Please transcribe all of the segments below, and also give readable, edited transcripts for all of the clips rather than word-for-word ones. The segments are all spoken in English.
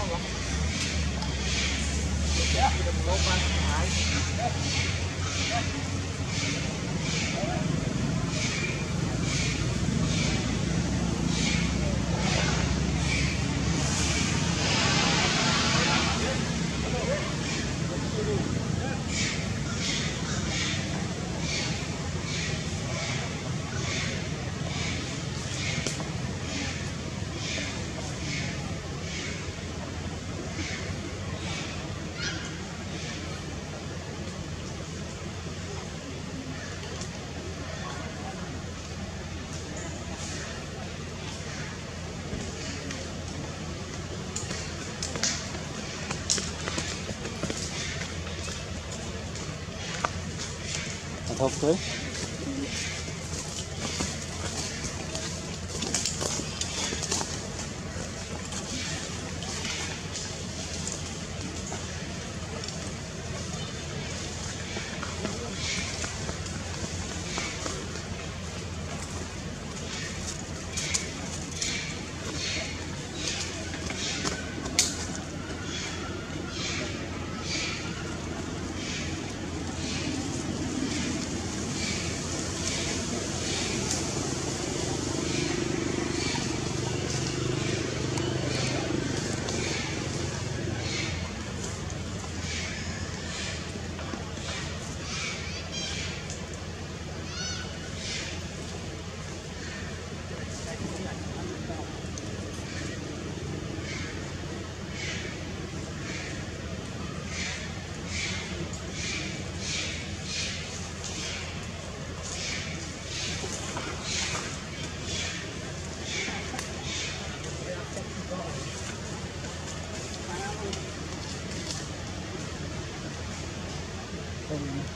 Okay.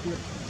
Good.